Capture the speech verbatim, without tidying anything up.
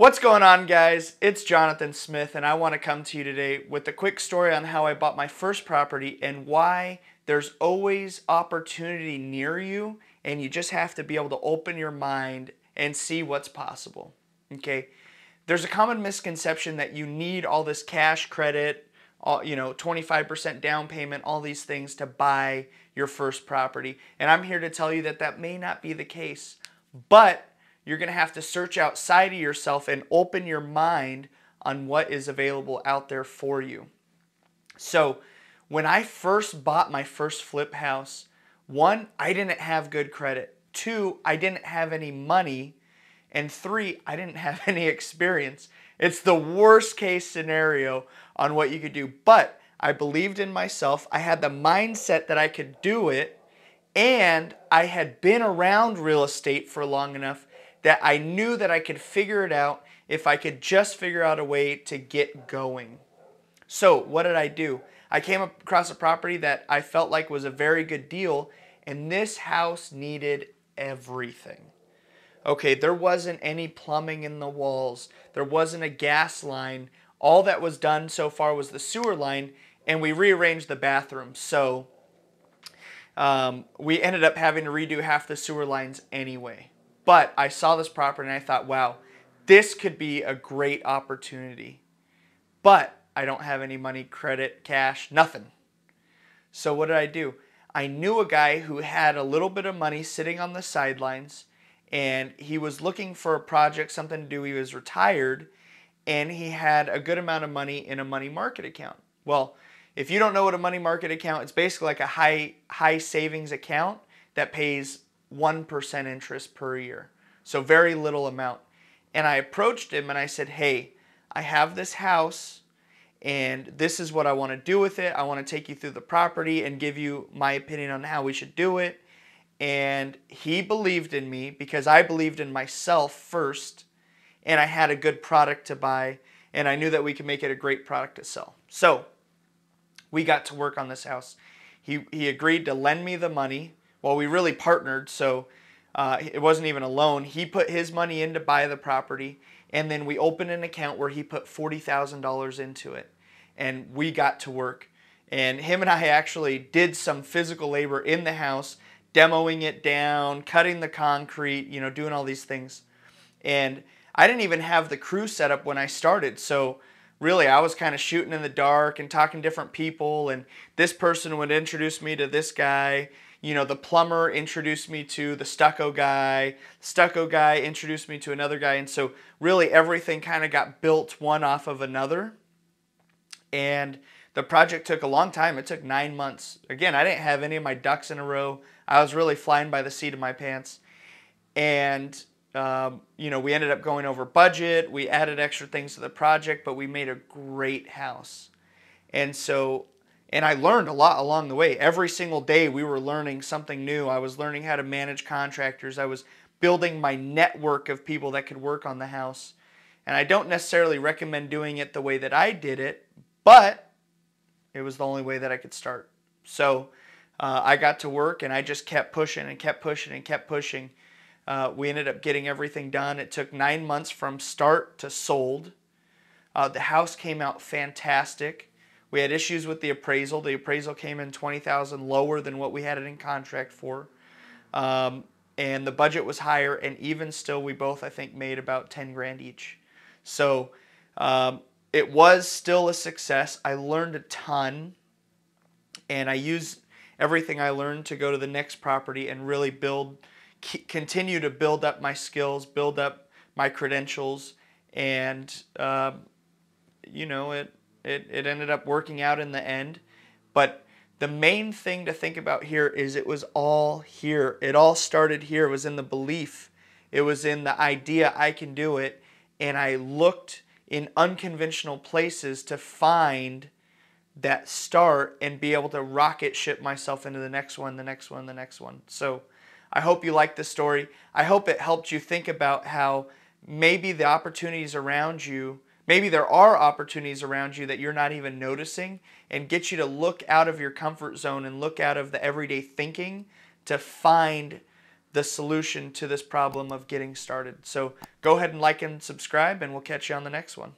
What's going on, guys? It's Jonathan Smith, and I want to come to you today with a quick story on how I bought my first property and why there's always opportunity near you, and you just have to be able to open your mind and see what's possible. Okay? There's a common misconception that you need all this cash, credit, all, you know, twenty-five percent down payment, all these things to buy your first property. And I'm here to tell you that that may not be the case, but you're going to have to search outside of yourself and open your mind on what is available out there for you. So when I first bought my first flip house, one, I didn't have good credit. Two, I didn't have any money. And three, I didn't have any experience. It's the worst case scenario on what you could do. But I believed in myself. I had the mindset that I could do it. And I had been around real estate for long enough that I knew that I could figure it out if I could just figure out a way to get going. So what did I do? I came across a property that I felt like was a very good deal, and this house needed everything. Okay, there wasn't any plumbing in the walls. There wasn't a gas line. All that was done so far was the sewer line, and we rearranged the bathroom. So um, we ended up having to redo half the sewer lines anyway. But I saw this property and I thought, wow, this could be a great opportunity. But I don't have any money, credit, cash, nothing. So what did I do? I knew a guy who had a little bit of money sitting on the sidelines, and he was looking for a project, something to do. He was retired, and he had a good amount of money in a money market account. Well, if you don't know what a money market account, it's basically like a high, high savings account that pays one percent interest per year. So very little amount. And I approached him and I said, hey, I have this house and this is what I want to do with it. I want to take you through the property and give you my opinion on how we should do it. And he believed in me because I believed in myself first, and I had a good product to buy, and I knew that we could make it a great product to sell. So we got to work on this house. He, he agreed to lend me the money. Well, we really partnered, so uh, it wasn't even a loan. He put his money in to buy the property, and then we opened an account where he put forty thousand dollars into it, and we got to work. And him and I actually did some physical labor in the house, demoing it down, cutting the concrete, you know, doing all these things. And I didn't even have the crew set up when I started. So really, I was kind of shooting in the dark and talking to different people. And this person would introduce me to this guy. You know, the plumber introduced me to the stucco guy. The stucco guy introduced me to another guy. And so really everything kind of got built one off of another. And the project took a long time. It took nine months. Again, I didn't have any of my ducks in a row. I was really flying by the seat of my pants. And, um, you know, we ended up going over budget. We added extra things to the project, but we made a great house. And so, and I learned a lot along the way. Every single day we were learning something new. I was learning how to manage contractors. I was building my network of people that could work on the house. And I don't necessarily recommend doing it the way that I did it, but it was the only way that I could start. So uh, I got to work and I just kept pushing and kept pushing and kept pushing. Uh, we ended up getting everything done. It took nine months from start to sold. Uh, the house came out fantastic. We had issues with the appraisal. The appraisal came in twenty thousand dollars lower than what we had it in contract for. Um, and the budget was higher, and even still we both, I think, made about ten grand each. So um, it was still a success. I learned a ton, and I used everything I learned to go to the next property and really build, continue to build up my skills, build up my credentials, and uh, you know, it, it, it ended up working out in the end. But the main thing to think about here is it was all here. It all started here. It was in the belief. It was in the idea I can do it, and I looked in unconventional places to find that start and be able to rocket ship myself into the next one, the next one, the next one. So I hope you liked this story. I hope it helped you think about how maybe the opportunities around you, maybe there are opportunities around you that you're not even noticing, and get you to look out of your comfort zone and look out of the everyday thinking to find the solution to this problem of getting started. So go ahead and like and subscribe, and we'll catch you on the next one.